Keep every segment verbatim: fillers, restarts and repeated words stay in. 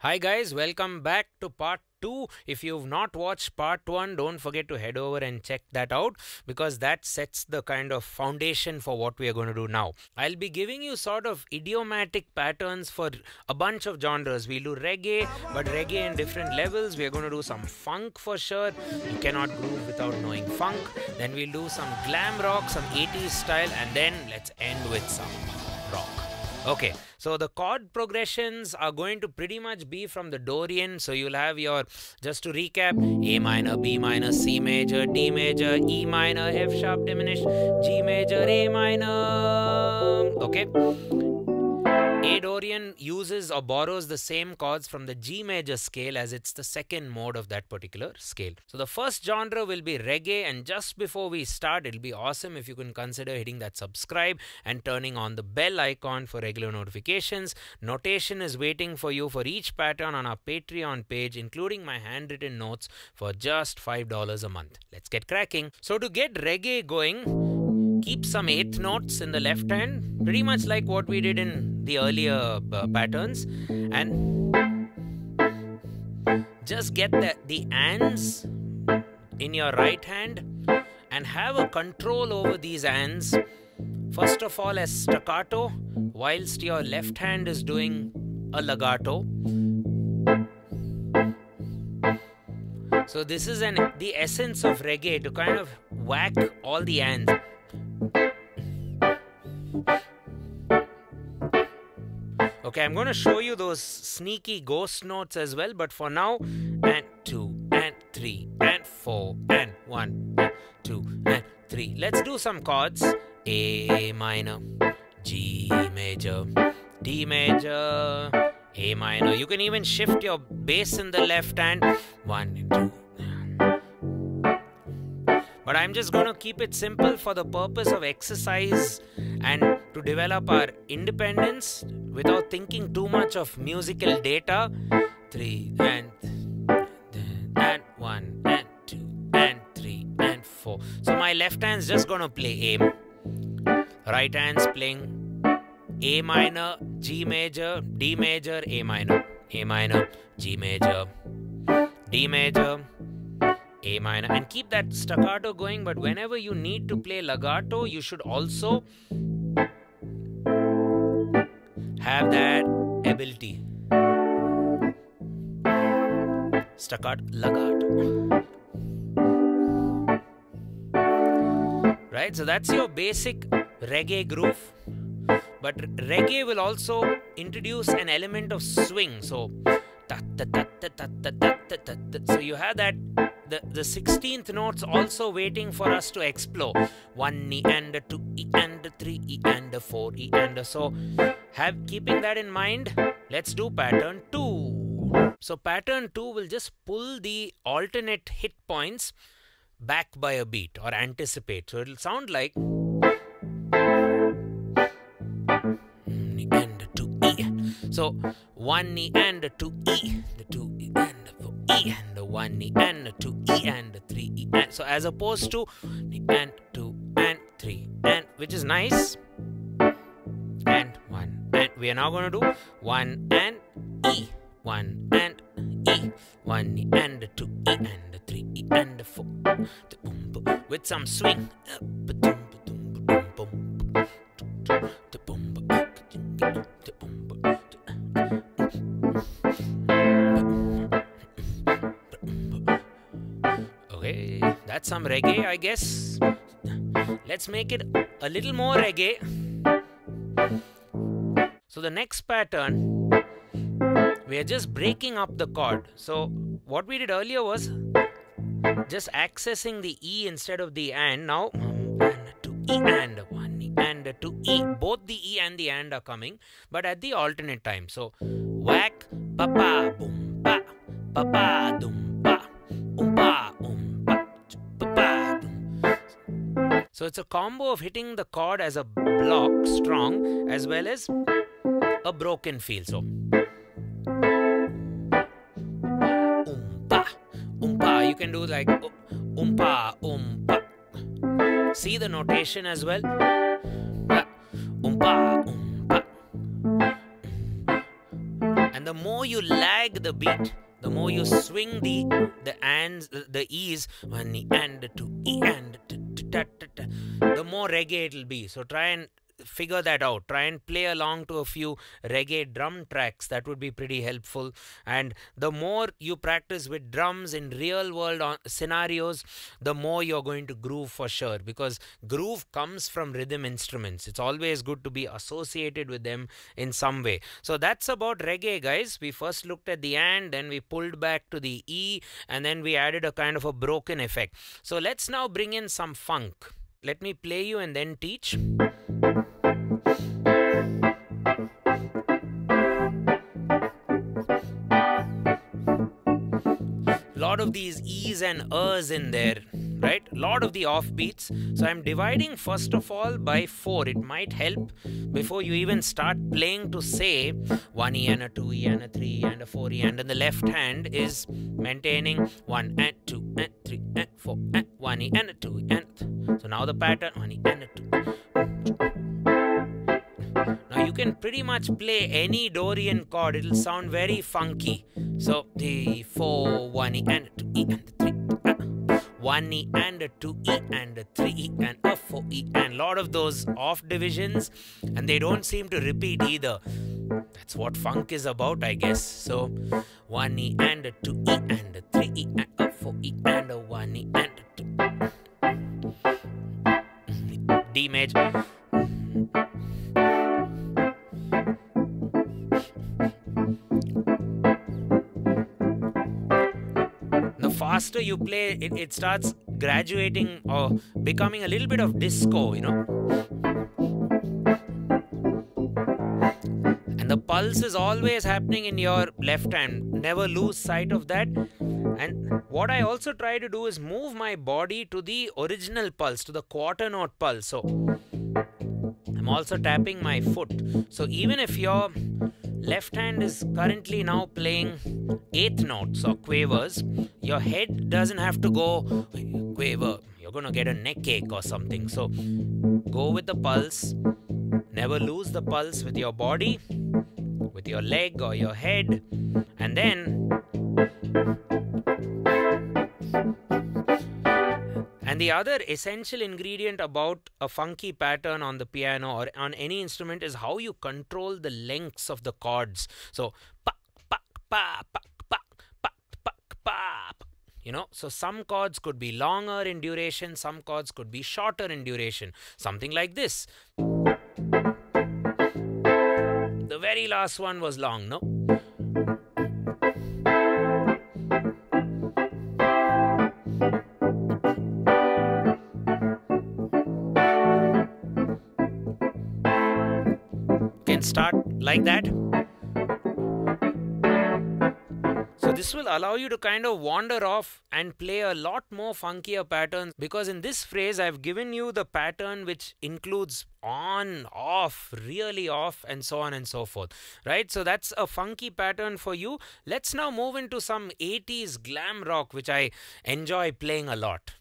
Hi guys, welcome back to part two. If you've not watched part one, don't forget to head over and check that out, because that sets the kind of foundation for what we are going to do now. I'll be giving you sort of idiomatic patterns for a bunch of genres. We'll do reggae, but reggae in different levels. We're going to do some funk for sure. You cannot groove without knowing funk. Then we'll do some glam rock, some eighties style, and then let's end with some rock. Okay, so the chord progressions are going to pretty much be from the Dorian. So you'll have your, just to recap, A minor, B minor, C major, D major, E minor, F sharp diminished, G major, A minor. Okay. A Dorian uses or borrows the same chords from the G major scale, as it's the second mode of that particular scale. So the first genre will be reggae, and just before we start, it'll be awesome if you can consider hitting that subscribe and turning on the bell icon for regular notifications. Notation is waiting for you for each pattern on our Patreon page, including my handwritten notes for just five dollars a month. Let's get cracking. So to get reggae going, keep some eighth notes in the left hand, pretty much like what we did in the earlier uh, patterns, and just get the, the ands in your right hand and have a control over these ands, first of all as staccato, whilst your left hand is doing a legato. So this is an the essence of reggae, to kind of whack all the ands. Okay, I'm going to show you those sneaky ghost notes as well, but for now, and two, and three, and four, and one, and two, and three. Let's do some chords. A minor, G major, D major, A minor. You can even shift your bass in the left hand. One, two. But I'm just going to keep it simple for the purpose of exercise and to develop our independence without thinking too much of musical data. Three and and one and two and three and four. So my left hand's just going to play A. Right hand's playing A minor, G major, D major, A minor. A minor, G major, D major, A minor, and keep that staccato going. But whenever you need to play legato, you should also have that ability. Staccato, legato. Right? So that's your basic reggae groove. But reggae will also introduce an element of swing. So, so you have that. The, the sixteenth notes also waiting for us to explore. One E and a two E and a three E and a four E and a, so have keeping that in mind, let's do pattern two. So pattern two will just pull the alternate hit points back by a beat or anticipate. So it'll sound like and a two E. So one E and a two E, the two E and a four E and one E and two E and three E and, so as opposed to and two and three and, which is nice, and one, and we are now going to do one and E, one and E, one E and two E and three E and four, with some swing. Some reggae, I guess. Let's make it a little more reggae. So the next pattern, we are just breaking up the chord. So what we did earlier was just accessing the E instead of the and. Now, and two E and one E and two E. Both the E and the and are coming, but at the alternate time. So whack, pa pa boom pa, pa pa dum pa, um pa. So it's a combo of hitting the chord as a block, strong, as well as a broken feel. So, oompa, oompa. You can do like oompa, oompa. See the notation as well. Oompa, oompa. And the more you lag the beat, the more you swing the the ands, the, the e's, one e and two e and t, t, t, t, t, the more reggae it'll be. So try and figure that out. Try and play along to a few reggae drum tracks. That would be pretty helpful. And the more you practice with drums in real world on scenarios, the more you're going to groove for sure, because groove comes from rhythm instruments. It's always good to be associated with them in some way. So that's about reggae, guys. We first looked at the and, then we pulled back to the E, and then we added a kind of a broken effect. So let's now bring in some funk. Let me play you and then teach. Lot of these E's and R's in there, right? Lot of the offbeats. So I'm dividing first of all by four. It might help before you even start playing to say one E and a two E and a three E and a four E, and then the left hand is maintaining one and two and three and four and one E and a two E and th. So now the pattern one E and a two. Now you can pretty much play any Dorian chord, it'll sound very funky. So the four, one E and a two E and a three, uh, one E and a two E and a three E and a four E, and a lot of those off divisions, and they don't seem to repeat either. That's what funk is about, I guess. So one E and a two E and a three E and a four E and a one E and a two. D major. Faster you play, it, it starts graduating or becoming a little bit of disco, you know. And the pulse is always happening in your left hand. Never lose sight of that. And what I also try to do is move my body to the original pulse, to the quarter note pulse. So I'm also tapping my foot. So even if your left hand is currently now playing eighth notes or quavers, your head doesn't have to go quaver. You're going to get a neck ache or something. So go with the pulse. Never lose the pulse with your body, with your leg or your head. And then... And the other essential ingredient about a funky pattern on the piano or on any instrument is how you control the lengths of the chords. So, pak, pak, pa, pak, pak, pak, pak, pak. You know, so some chords could be longer in duration, some chords could be shorter in duration. Something like this. The very last one was long, no? Start like that. So this will allow you to kind of wander off and play a lot more funkier patterns, because in this phrase I've given you the pattern which includes on, off, really off, and so on and so forth, right? So that's a funky pattern for you. Let's now move into some eighties glam rock, which I enjoy playing a lot.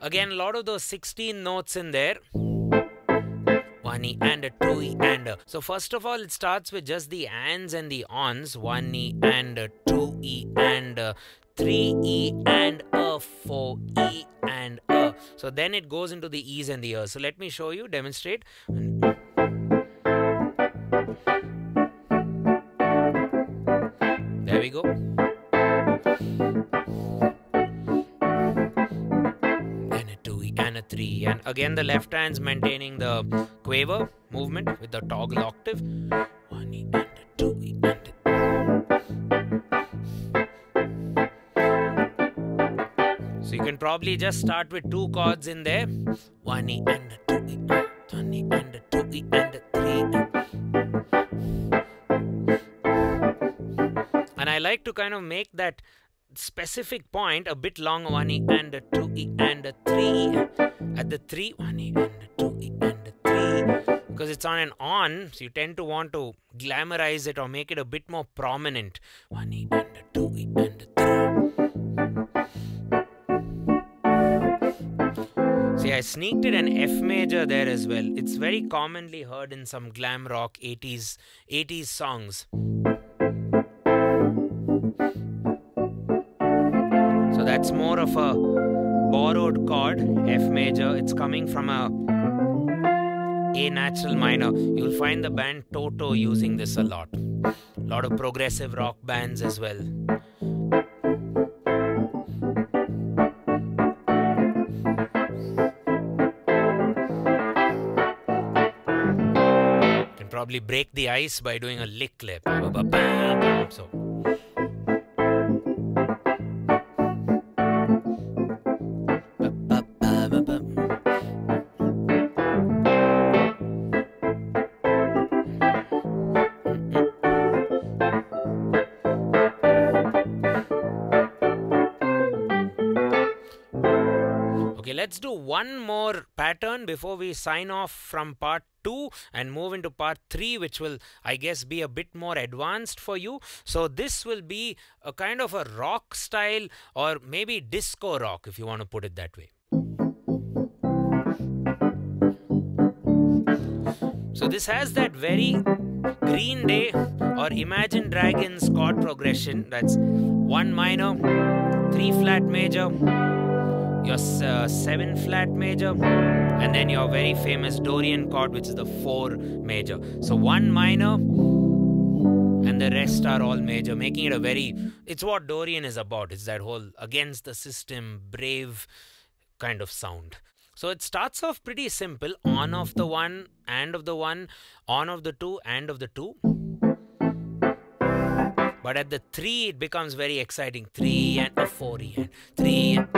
Again, a lot of those sixteen notes in there. One E and a two E and a. So first of all, it starts with just the ands and the ons. One E and a two E and a three E and a four E and a. So then it goes into the E's and the R's. So let me show you, demonstrate. There we go. Three, and again the left hand's maintaining the quaver movement with the toggle octave. One E and a two E and a. So you can probably just start with two chords in there. One E and a two E, one E and a two E and a three E. And I like to kind of make that specific point a bit longer. One E and a two E and a three. At the three, one E and a two E and a three, because it's on an on, so you tend to want to glamorize it or make it a bit more prominent. One E and a two E and a three. See, I I sneaked in an F major there as well. It's very commonly heard in some glam rock eighties, eighties songs. So that's more of a borrowed chord, F major. It's coming from a A natural minor. You'll find the band Toto using this a lot. A lot of progressive rock bands as well. Probably break the ice by doing a lick clip. So okay, let's do one more pattern before we sign off from part two and move into part three, which will, I guess, be a bit more advanced for you. So this will be a kind of a rock style, or maybe disco rock if you want to put it that way. So this has that very Green Day or Imagine Dragons chord progression. That's one minor, three flat major, your uh, seven flat major, and then your very famous Dorian chord, which is the four major. So one minor and the rest are all major, making it a very, it's what Dorian is about. It's that whole against the system, brave kind of sound. So it starts off pretty simple, on of the one, and of the one, on of the two, and of the two. But at the three, it becomes very exciting. Three and a four E and three and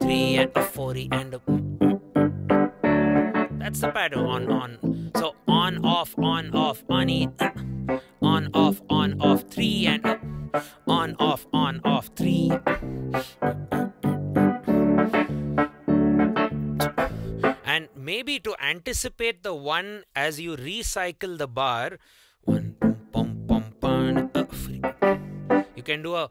three and a four E and a. That's the pattern, on, on. So on, off, on, off, on E, on, off, on, off, three and up, on, off, on, off, three. And maybe to anticipate the one as you recycle the bar, one, pom, pom, pom, pom, you can do a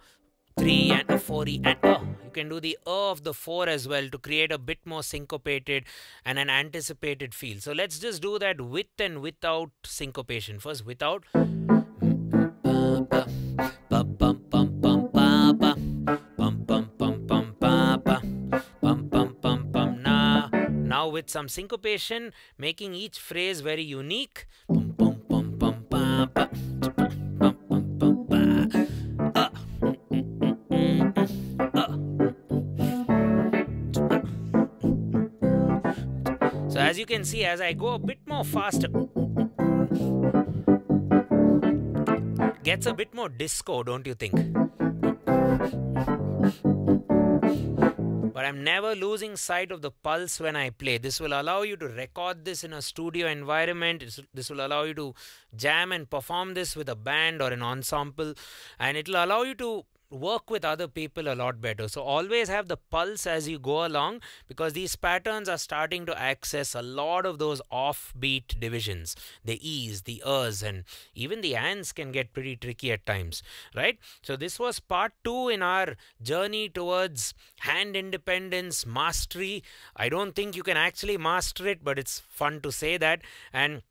three and a four E and a. You can do the uh of the four as well to create a bit more syncopated and an anticipated feel. So let's just do that with and without syncopation. First, without. Now with some syncopation, making each phrase very unique. As you can see, as I go a bit more faster, gets a bit more disco, don't you think? But I'm never losing sight of the pulse when I play. This will allow you to record this in a studio environment. This will allow you to jam and perform this with a band or an ensemble. And it will allow you to work with other people a lot better. So always have the pulse as you go along, because these patterns are starting to access a lot of those offbeat divisions. The E's, the R's, and even the ands can get pretty tricky at times, right? So this was part two in our journey towards hand independence, mastery. I don't think you can actually master it, but it's fun to say that. And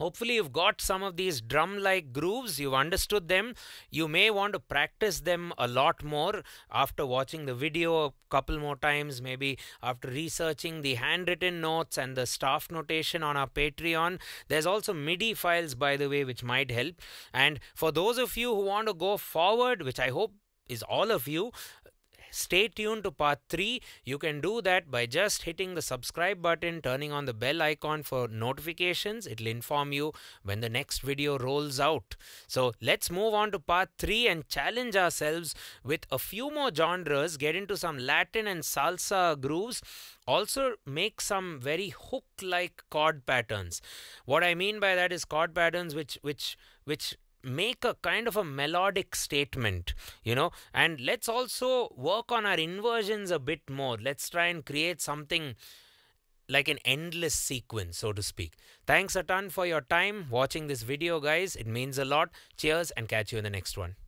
hopefully you've got some of these drum-like grooves, you've understood them. You may want to practice them a lot more after watching the video a couple more times, maybe after researching the handwritten notes and the staff notation on our Patreon. There's also MIDI files, by the way, which might help. And for those of you who want to go forward, which I hope is all of you, stay tuned to part three. You can do that by just hitting the subscribe button, turning on the bell icon for notifications. It'll inform you when the next video rolls out. So let's move on to part three and challenge ourselves with a few more genres, get into some Latin and salsa grooves, also make some very hook-like chord patterns. What I mean by that is chord patterns which, which, which, make a kind of a melodic statement, you know. And let's also work on our inversions a bit more. Let's try and create something like an endless sequence, so to speak. Thanks a ton for your time watching this video, guys. It means a lot. Cheers, and catch you in the next one.